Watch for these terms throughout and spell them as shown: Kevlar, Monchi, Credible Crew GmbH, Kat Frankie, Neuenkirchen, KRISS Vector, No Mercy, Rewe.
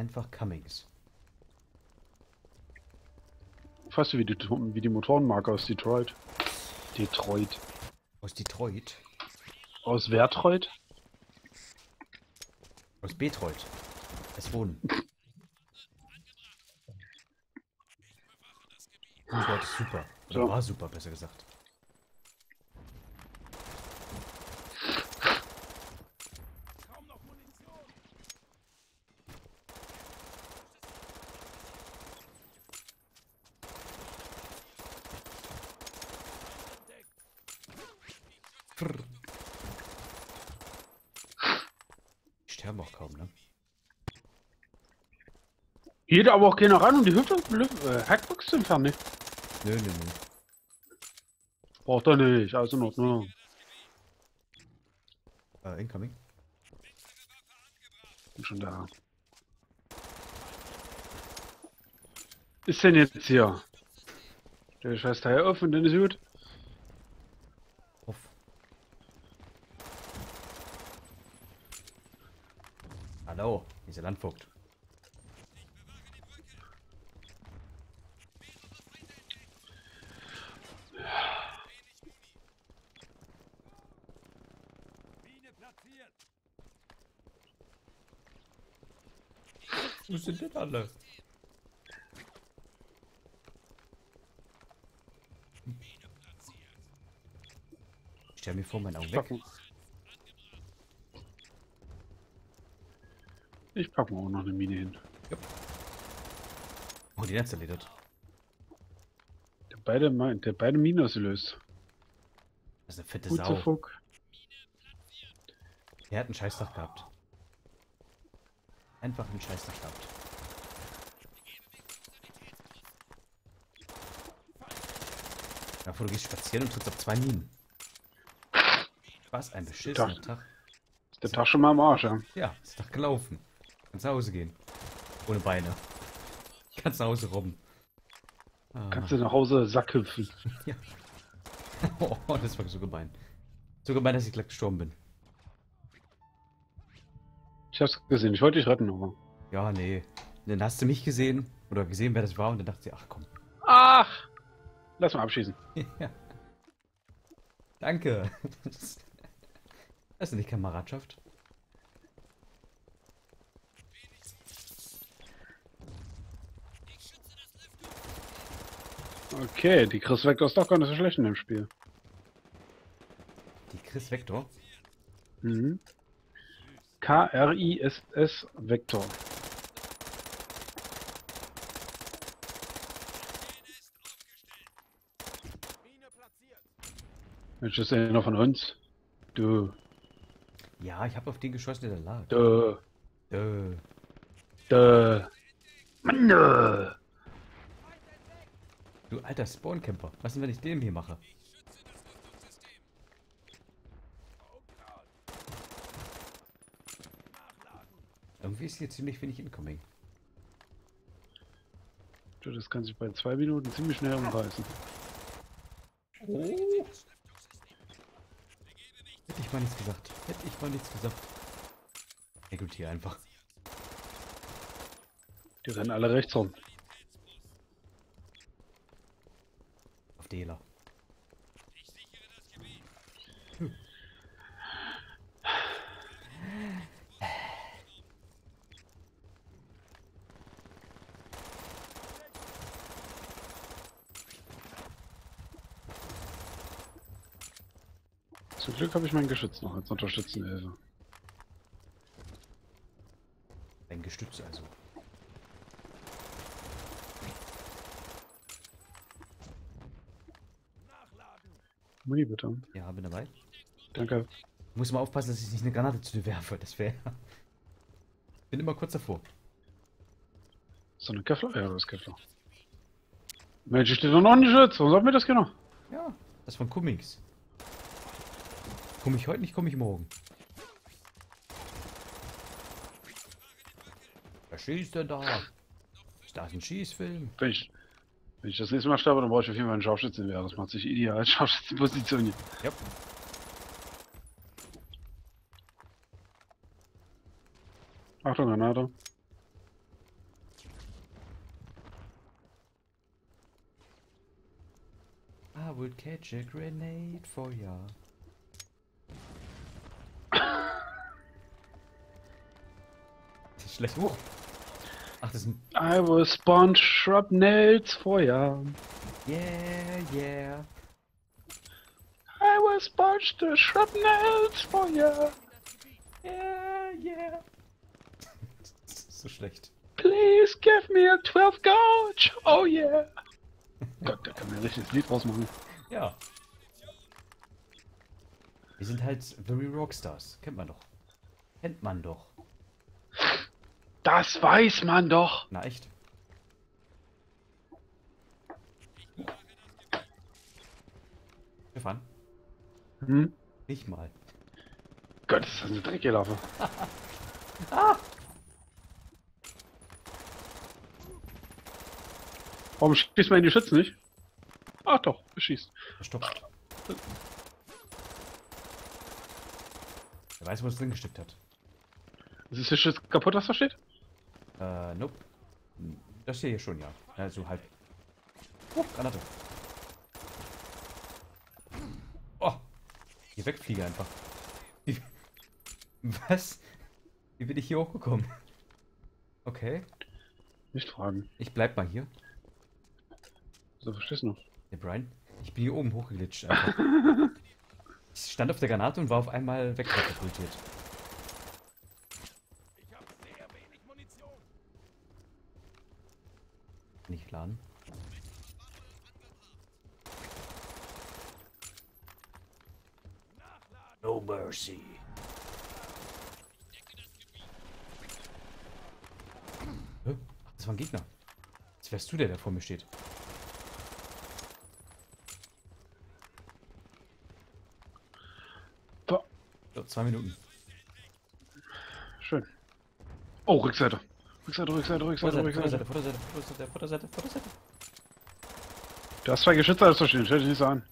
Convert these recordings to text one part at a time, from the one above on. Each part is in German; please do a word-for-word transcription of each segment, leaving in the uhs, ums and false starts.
einfach Cummings. Weißt du, wie die, wie die Motorenmarke aus Detroit? Detroit. Aus Detroit? Aus Wertreut? Aus Betreut. Es wohnen. Detroit ist super. Oder so. War super, besser gesagt. Die sterben auch kaum, ne? Geht aber auch keiner ran, um die Hüfte äh, Hackbox zu entfernen, ne? Nö, nö, nö. Braucht er nicht, also noch nur. Äh, uh, incoming. Bin schon da. Ist denn jetzt hier? Der scheiß Teil auf und dann ist gut. Hallo, dieser Landvogt. Wo sind denn alle? Ich stell mir vor, mein Augen weg. Ich packe mir auch noch eine Mine hin. Ja. Oh, die letzte lädt. Der beide, der beide Mine ausgelöst. Das ist eine fette Sau. Fuck. Er hat einen Scheißtag gehabt. Einfach einen Scheißtag gehabt. Davor du gehst spazieren und trittst auf zwei Minen. Was ein beschissener Tag. Tag. Ist der Tag schon mal am Arsch, ja? Ja, ist doch gelaufen. Kannst nach Hause gehen. Ohne Beine. Kannst nach Hause robben. Ah. Kannst du nach Hause Sack hüpfen. Ja. Oh, das war so gemein. So gemein, dass ich gleich gestorben bin. Ich hab's gesehen, ich wollte dich retten, aber. Ja, nee. Dann hast du mich gesehen oder gesehen, wer das war, und dann dachte ich, ach komm. Ach! Lass mal abschießen. Ja. Danke. Das ist nicht Kameradschaft. Okay, die KRISS Vector ist doch gar nicht so schlecht in dem Spiel. Die KRISS Vector? Mhm. K R I S S Vector. Mensch, ist der noch von uns? Du. Ja, ich habe auf den geschossen, der da lag. Duh. Duh. Duh. Mann, duh. Du alter Spawncamper, was denn, wenn ich den hier mache? Irgendwie ist hier ziemlich wenig Incoming. Du, das kann sich bei zwei Minuten ziemlich schnell umreißen. Oh. Hätte ich mal nichts gesagt. Hätte ich mal nichts gesagt. Er gibt hier einfach. Die rennen alle rechts rum. Dealer. Hm. Zum Glück habe ich mein Geschütz noch als Unterstützenhilfe. Ein Gestütz also. Muni bitte. Ja, bin dabei. Danke. Ich muss mal aufpassen, dass ich nicht eine Granate zu dir werfe. Das wäre. Bin immer kurz davor. So eine Kevlar? Ja, das ist Kevlar. Mensch, steht doch noch ein Geschütz. Warum sagt mir das genau? Ja, das von Cummings. Komme ich heute nicht, komme ich morgen. Wer schießt denn da? Ist das ein Schießfilm? Mensch. Wenn ich das nächste Mal sterbe, dann brauche ich auf jeden Fall einen Scharfschützengewehr. Das macht sich ideal als Scharfschützenposition hier. Yep. Achtung, Granate. would catch a grenade for ya. Das ist schlecht. Oh. Ach, das ist ein... I will spawn shrapnels for ya. Yeah, yeah. I will spawn the shrapnels for ya. Yeah, yeah. Das ist so schlecht. Please give me a twelve gauge. Oh yeah. Gott, da kann man ein richtiges Lied draus machen. Ja. Wir sind halt very Rockstars. Kennt man doch. Kennt man doch. Das weiß man doch. Na echt? Stefan? Hm? Nicht mal. Gott, ist das eine Dreckgelaufe. Ah! Warum schießt man in die Schützen nicht? Ach doch, beschießt. Verstopft. Wer weiß, wo es drin gesteckt hat. Ist das Schütz kaputt, was da steht? Äh, nope. Das steht hier schon, ja. Also halb. Oh, Granate. Oh. Hier wegfliege einfach. Ich... Was? Wie bin ich hier hochgekommen? Okay. Nicht fragen. Ich bleib mal hier. So verstehst du noch? Hey Brian, ich bin hier oben hochgeglitscht. Ich stand auf der Granate und war auf einmal wegkatapultiert. Ich habe sehr wenig Munition. Nicht laden. No Mercy. Ach, das war ein Gegner. Jetzt wärst du der, der vor mir steht. Zwei Minuten. Schön. Oh, Rückseite. Rückseite, Rückseite, Rückseite, Rückseite. Vorderseite, Vorderseite, Vorderseite, Vorderseite, Vorderseite. Du hast zwei Geschütze, alles zu stehen. Stell dich nicht so an.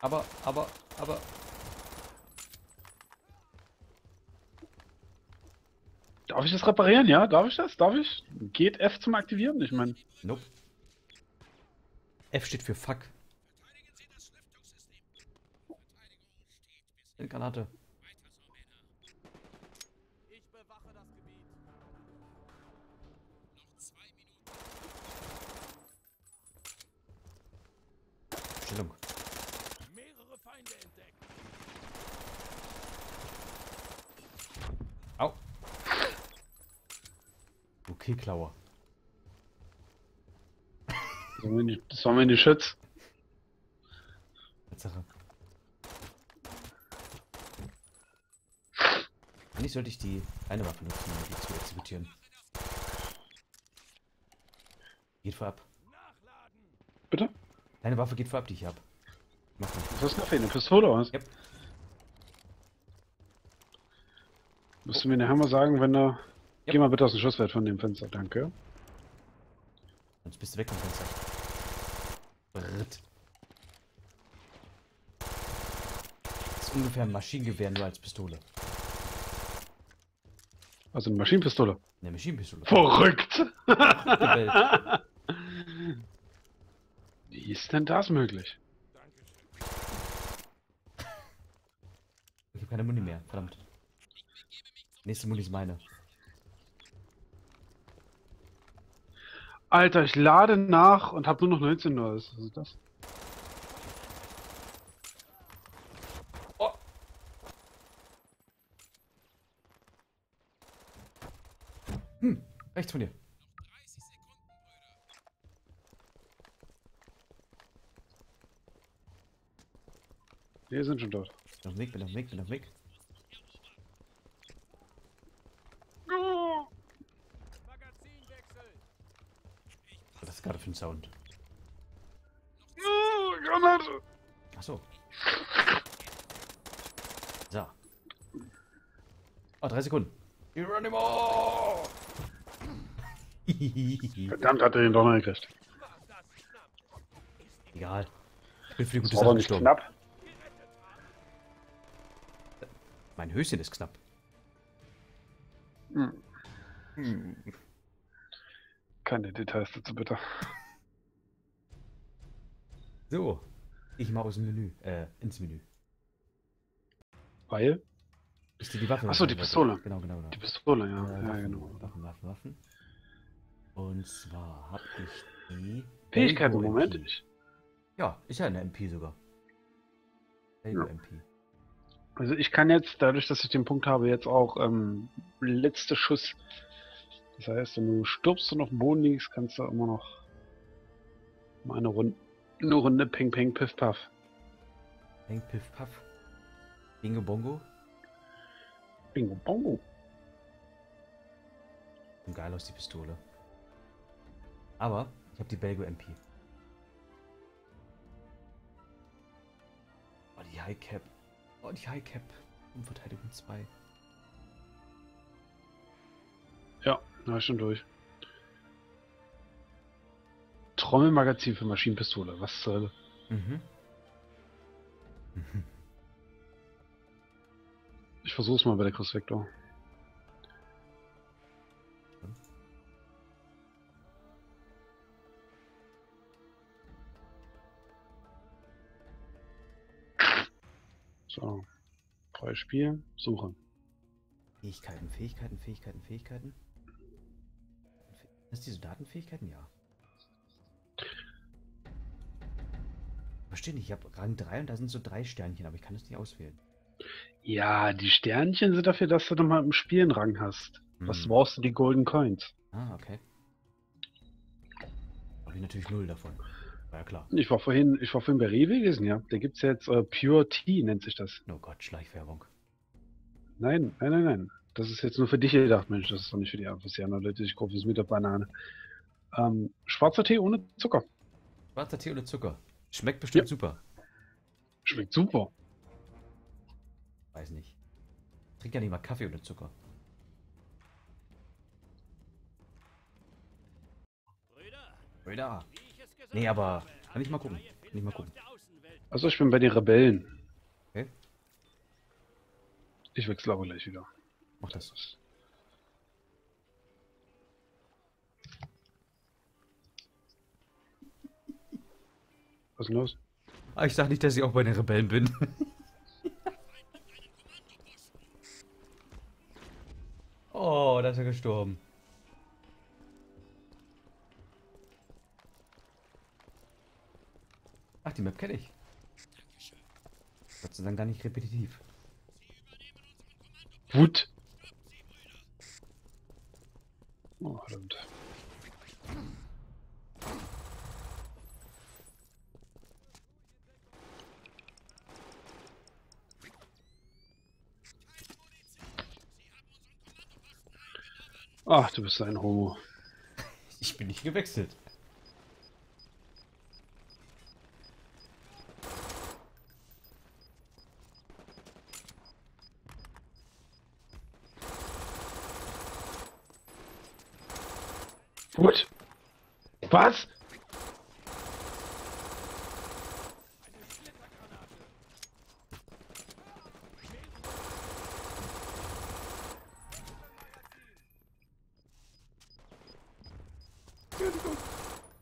Aber, aber, aber. Darf ich das reparieren? Ja, darf ich das? Darf ich? Geht F zum Aktivieren? Ich meine. Nope. F steht für Fuck. Granate. Ich bewache das Gebiet. Noch zwei Minuten. Stellung. Mehrere Feinde entdeckt. Au. Okay, Klauer. Das waren wir in die Schütz. Tatsache. Eigentlich sollte ich die eine Waffe nutzen, um die zu exekutieren. Geht vorab. Bitte? Eine Waffe geht vorab, die ich habe. Was ist das für eine Pistole oder was? Yep. Müsst du mir den Hammer sagen, wenn da... Yep. Geh mal bitte aus dem Schusswert von dem Fenster, danke. Sonst bist du weg vom Fenster. Brrrt. Das ist ungefähr ein Maschinengewehr nur als Pistole. Also eine Maschinenpistole. Eine Maschinenpistole. Verrückt! Wie ist denn das möglich? Ich habe keine Muni mehr, verdammt. Nächste Muni ist meine. Alter, ich lade nach und habe nur noch neunzehn Uhr. Was ist das? Hm, rechts von dir. Noch dreißig Sekunden, Brüder. Wir sind schon dort. Bin auf dem Weg, bin auf dem Weg, bin auf dem Weg. Ah. Magazinwechsel. Was ist gerade für ein Sound? Oh, Granate! Achso. So. Oh, drei Sekunden. Geronimo! Verdammt, hat er den doch noch gekriegt. Egal. Ich bin für die gute Sache gestorben. Das war doch nicht knapp. Mein Höschen ist knapp. Hm. Hm. Keine Details dazu, bitte. So, ich mal aus dem Menü, äh, ins Menü. Weil? Ist die, die Waffe? Achso, die Pistole. Waffe. Genau, genau, genau. Die Pistole, ja. Äh, ja, Waffen, genau. Waffen, Waffen, Waffen. Und zwar habe ich die... Fähigkeit im Moment? Ich. Ja, ist ja eine M P sogar. Ja. M P. Also ich kann jetzt, dadurch, dass ich den Punkt habe, jetzt auch ähm, letzte Schuss. Das heißt, wenn du stirbst und auf dem Boden liegst, kannst du immer noch mal eine Runde, eine Runde Ping Ping Piff Puff. Ping Piff Puff. Bingo Bongo. Bingo Bongo. Und geil aus die Pistole. Aber ich habe die Belgo M P. Oh, die High Cap. Oh, die High Cap. Umverteidigung zwei. Ja, na, schon durch. Trommelmagazin für Maschinenpistole. Was zur Hölle? Mhm. Ich versuch's mal bei der KRISS Vector. So, freies Spiel, Suche. Fähigkeiten, Fähigkeiten, Fähigkeiten, Fähigkeiten. Ist diese Datenfähigkeiten? Ja. Verstehe nicht, ich habe Rang drei und da sind so drei Sternchen, aber ich kann das nicht auswählen. Ja, die Sternchen sind dafür, dass du nochmal im Spiel einen Rang hast. Hm. Was brauchst du die Golden Coins? Ah, okay. Habe ich natürlich null davon. Na ja, klar. Ich war vorhin, ich war vorhin bei Rewe gewesen, ja. Da gibt es jetzt äh, Pure Tea, nennt sich das. Oh Gott, Schleichwerbung. Nein, nein, nein, nein. Das ist jetzt nur für dich gedacht, Mensch, das ist doch nicht für die anderen Leute. Ich kaufe es mit der Banane. Ähm, schwarzer Tee ohne Zucker. Schwarzer Tee ohne Zucker. Schmeckt bestimmt ja. Super. Schmeckt super. Weiß nicht. Trink ja nicht mal Kaffee ohne Zucker. Brüder. Brüder. Nee, aber kann ich mal gucken. Kann ich mal gucken. Also ich bin bei den Rebellen. Okay. Ich wechsle aber gleich wieder. Mach das. Was ist denn los? Ah, ich sag nicht, dass ich auch bei den Rebellen bin. Oh, da ist er gestorben. Ach, die Map kenne ich. Gott sei Dank gar nicht repetitiv. Wut. Oh, verdammt. Ach, du bist ein Homo. Ich bin nicht gewechselt. Gut. Was? Entschuldigung.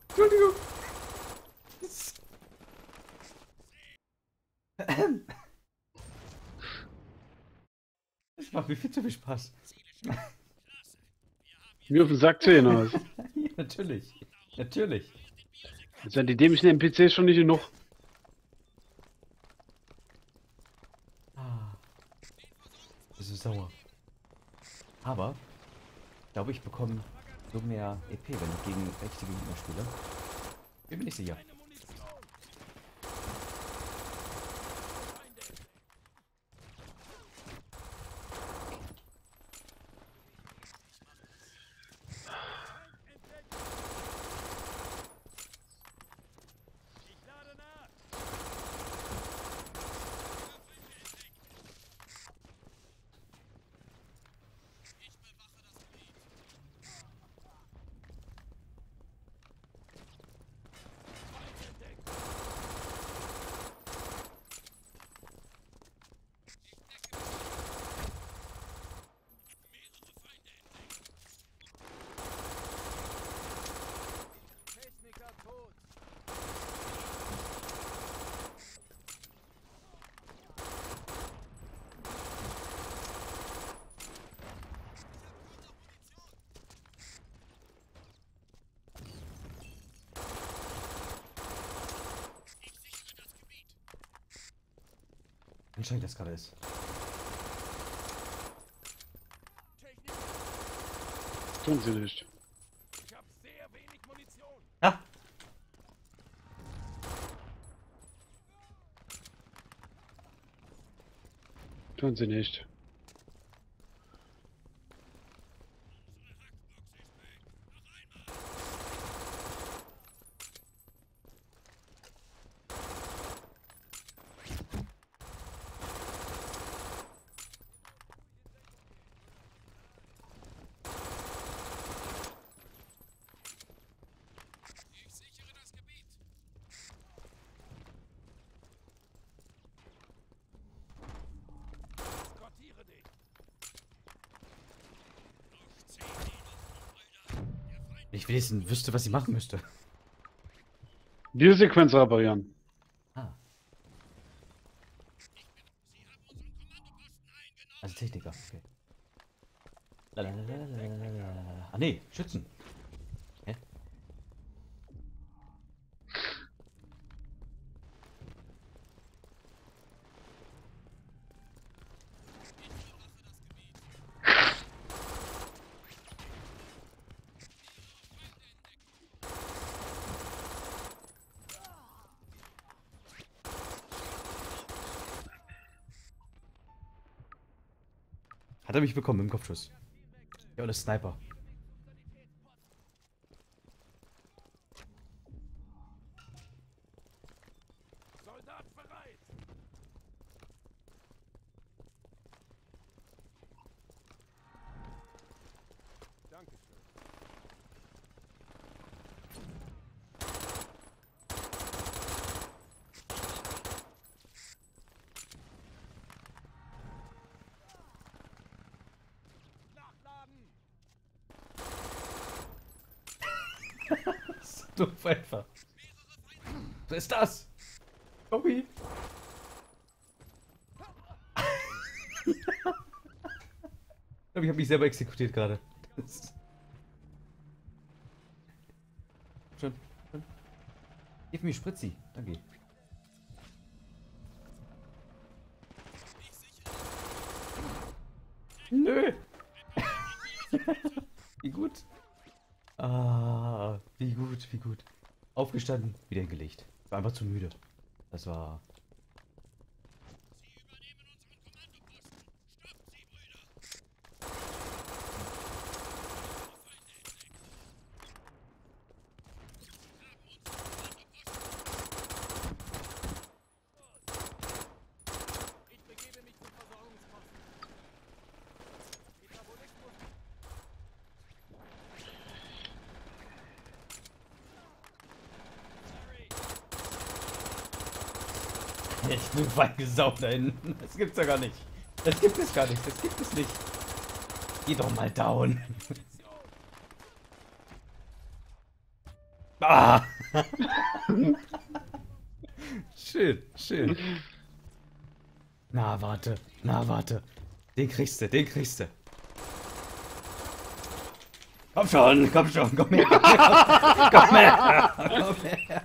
Entschuldigung. Das macht mir viel zu viel Spaß. Mir auf den Sack zu hinaus. Natürlich, natürlich. Jetzt sind die dämlichen N P Cs schon nicht genug. Ah, das ist sauer. Aber, glaube ich, bekomme so mehr E P, wenn ich gegen richtige Gegner spiele. Bin mir nicht sicher. anstrengend das gerade ist. Tun sie nicht. Ich habe sehr wenig Munition. Ja. Tun sie nicht. Ich wenigstens wüsste, was ich machen müsste. Die Sequenz reparieren. Ah. Also Techniker, okay. Lalalala. Ah nee, Schützen. Hä? Hat er mich bekommen im Kopfschuss? Ja, oder Sniper. Soldat bereit. Danke schön. So einfach. Was ist das? Bobby. Ich glaube, ich habe mich selber exekutiert gerade. Schön, schön. Gib mir Spritzi. Danke. Nö. Wie gut. Ah, wie gut, wie gut. Aufgestanden, wieder hingelegt. War einfach zu müde. Das war... Ich bin weit gesaugt da hinten. Das gibt's ja gar nicht. Das gibt es gar nicht. Das gibt es nicht. Geh doch mal down. Ah. Schön, schön. Na, warte. Na, warte. Den kriegst du, den kriegst du. Komm schon, komm schon, komm her. Komm her. Komm her.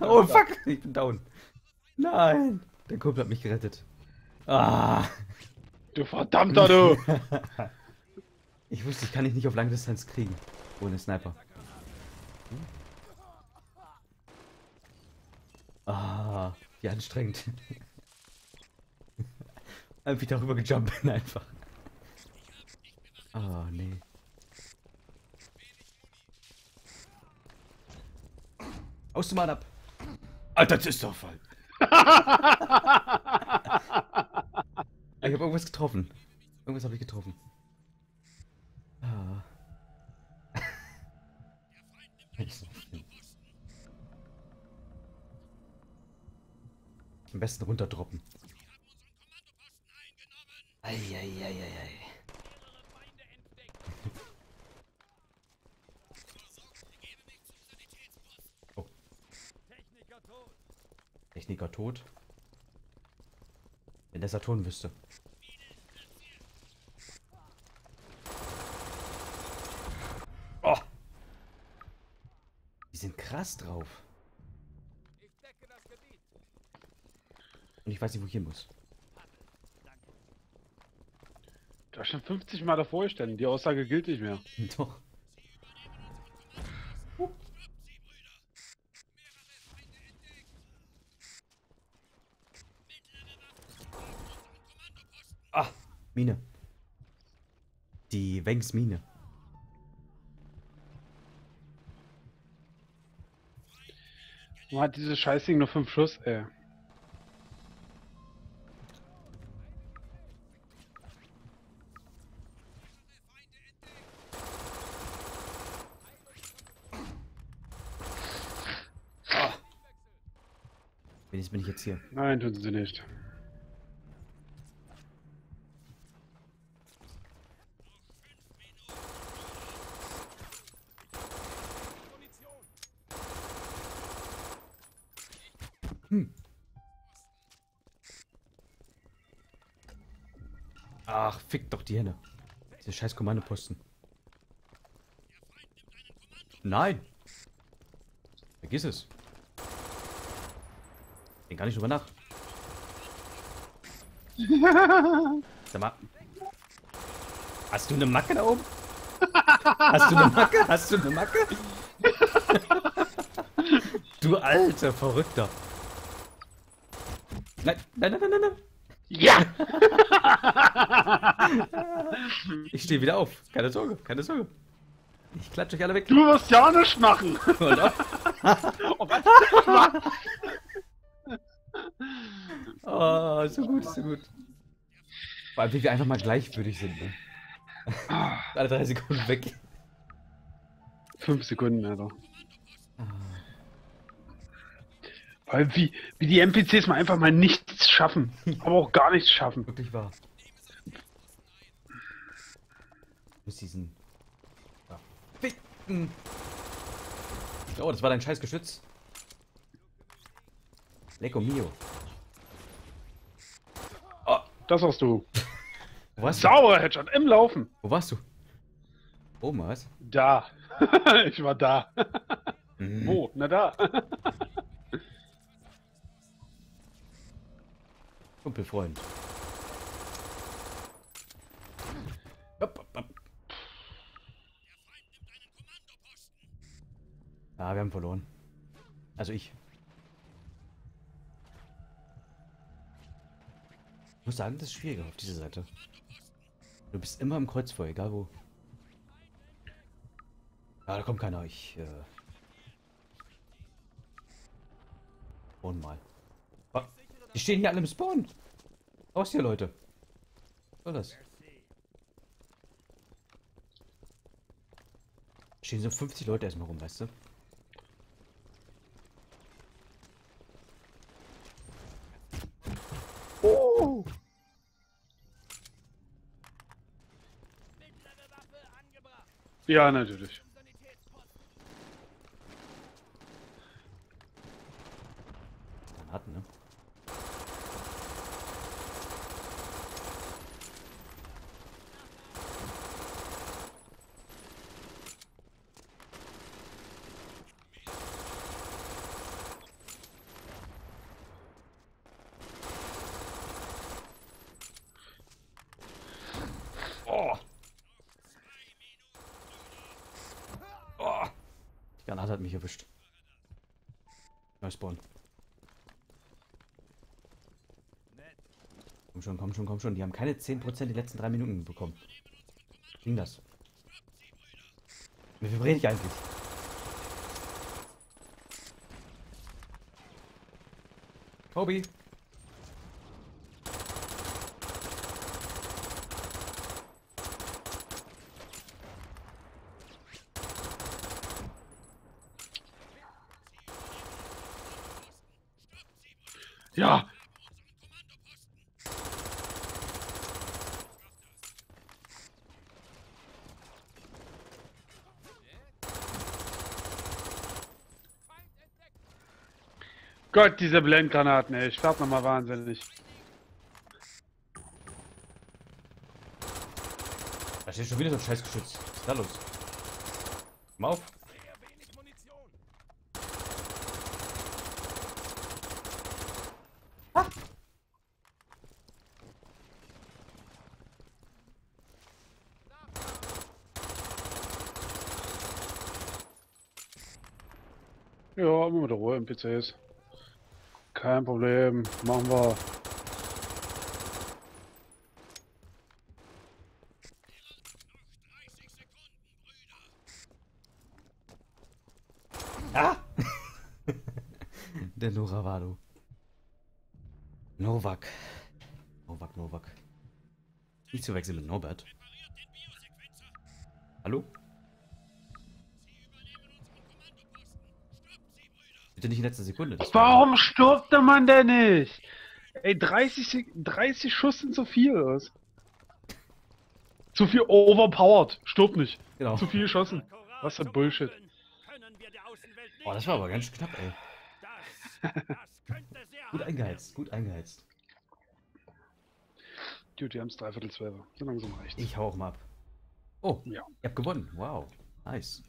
Oh fuck, ich bin down. Nein. Der Kumpel hat mich gerettet. Ah. Du verdammter du. Ich wusste, ich kann dich nicht auf lange Distanz kriegen. Ohne Sniper. Ah, wie anstrengend. Einfach darüber gejumpen einfach. Ah, nee. Aus dem Mann ab. Alter, das ist doch voll. Ich habe irgendwas getroffen. Irgendwas habe ich getroffen. Ah. Am besten runterdroppen. Eieieiei. Techniker tot. Wenn der Saturn wüsste. Oh. Die sind krass drauf. Und ich weiß nicht, wo ich hin muss. Du hast schon fünfzig Mal davor gestanden. Die Aussage gilt nicht mehr. Doch. Uh. Ah, Mine. Die Wengs Mine. Wo hat dieses Scheißding nur fünf Schuss, ey? Bin ich jetzt hier? Nein, tun sie nicht. Hm. Ach, fick doch die Hände. Diese scheiß Kommandoposten. Nein! Vergiss es. Gar nicht drüber nach. Sag mal. Hast du eine Macke da oben? Hast du eine Macke? Hast du eine Macke? Du alter Verrückter. Nein, nein, nein, nein, nein. Ja! Ich stehe wieder auf. Keine Sorge, keine Sorge. Ich klatsche euch alle weg. Du wirst ja nicht machen. Oh, was? Oh, so gut, so gut. Vor allem, wie wir einfach mal gleichwürdig sind. Ne? Alle drei Sekunden weg. Fünf Sekunden, Alter. Ah. Vor allem, wie, wie die N P Cs mal einfach mal nichts schaffen. Aber auch gar nichts schaffen. Wirklich wahr. Bis diesen. Ja. Oh, das war dein scheiß Geschütz. Lecco mio. Oh, das hast du. Wo warst du? Sauer Headshot im Laufen. Wo warst du? Oh, was? Da. Ich war da. Mhm. Wo? Na da. Kumpelfreund. Ah, wir haben verloren. Also ich. Ich muss sagen, das ist schwieriger auf dieser Seite. Du bist immer im Kreuzfeuer, egal wo. Ah, da kommt keiner. Ich, äh... Spawn mal. Ah, die stehen hier alle im Spawn. Raus hier, Leute. Was soll das? Da stehen so fünfzig Leute erstmal rum, weißt du? Oh! Ja, natürlich. Granaten, ne? Hat mich erwischt. Neu Spawn. Komm schon, komm schon, komm schon. Die haben keine zehn Prozent die letzten drei Minuten bekommen. Ging das? Wie viel rede ich eigentlich? Kobi! Ja! Gott, diese Blendgranaten, ey. Ich werd nochmal wahnsinnig. Da steht schon wieder so ein Scheißgeschütz. Was ist da los? Komm auf. Ja, immer der Ruhe N P Cs. Kein Problem, machen wir. Ah! Der Noravado. Novak. Novak, Novak. Nicht zu wechseln mit Norbert. Hallo? Bitte nicht in letzter Sekunde. Warum stirbte man denn nicht? Ey, dreißig, dreißig Schuss sind zu viel. Zu viel overpowered. Stirbt nicht. Genau. Zu viel geschossen. Was für Bullshit. Boah, das war aber ganz knapp, ey. Das, das könnte sehr gut eingeheizt, gut eingeheizt. Dude, wir haben es dreiviertel zwölf. So langsam reicht. Ich hau auch mal ab. Oh, ja. Ich hab gewonnen. Wow. Nice.